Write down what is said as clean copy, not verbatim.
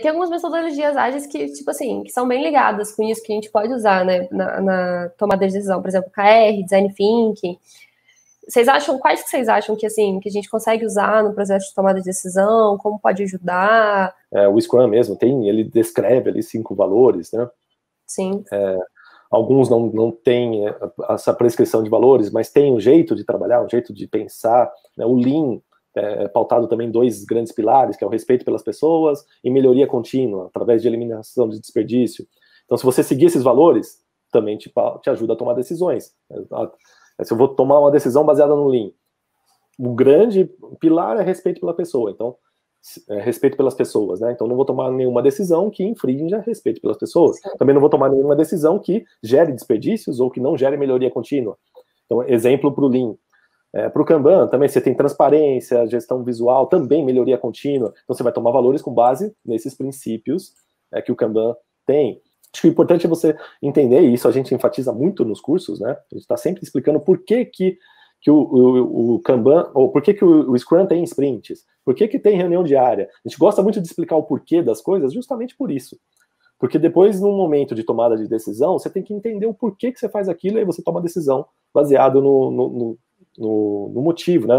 Tem algumas metodologias ágeis que, tipo assim, que são bem ligadas com isso, que a gente pode usar, né, na tomada de decisão. Por exemplo, KR, Design Thinking. Vocês acham, quais que vocês acham que, assim, que a gente consegue usar no processo de tomada de decisão? Como pode ajudar? É, o Scrum mesmo, ele descreve ali 5 valores, né? Sim. É, alguns não têm essa prescrição de valores, mas tem um jeito de trabalhar, um jeito de pensar, né? O Lean é pautado também em 2 grandes pilares, que é o respeito pelas pessoas e melhoria contínua, através de eliminação de desperdício. Então, se você seguir esses valores, também te ajuda a tomar decisões. Se eu vou tomar uma decisão baseada no Lean, o grande pilar é respeito pela pessoa, então, respeito pelas pessoas, né? Então, não vou tomar nenhuma decisão que infrinja respeito pelas pessoas. Também não vou tomar nenhuma decisão que gere desperdícios ou que não gere melhoria contínua. Então, exemplo para o Lean. Para o Kanban, também você tem transparência, gestão visual, também melhoria contínua. Então, você vai tomar valores com base nesses princípios que o Kanban tem. Acho que o importante é você entender, e isso a gente enfatiza muito nos cursos, né? A gente está sempre explicando por que o Kanban, ou por que o Scrum tem sprints, por que tem reunião diária. A gente gosta muito de explicar o porquê das coisas justamente por isso. Porque depois, num momento de tomada de decisão, você tem que entender o porquê que você faz aquilo e aí você toma a decisão baseado no motivo, né?